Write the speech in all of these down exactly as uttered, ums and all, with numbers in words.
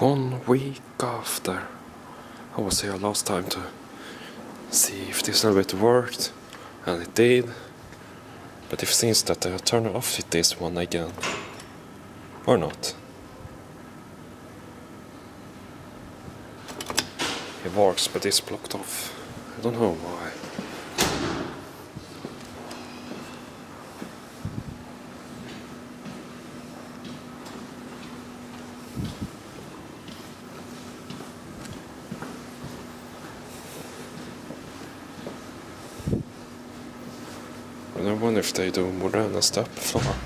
one week after I was here last time to see if this elevator worked, and it did. But it seems that I turn off this one again, or not. It works, but it's blocked off. I don't know why. I wonder if they do moderna stuff for her.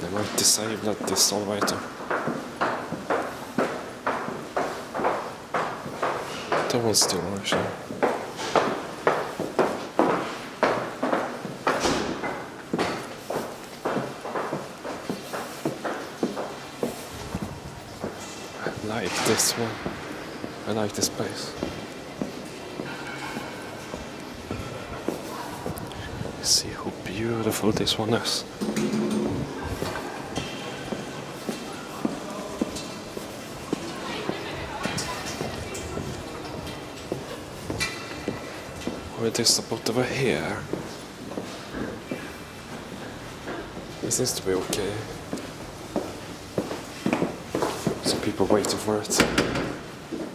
They might disable this elevator. That one's still actually. I like this one. I like this place. See how beautiful this one is. Or it is about over here. It seems to be okay. People waiting for it.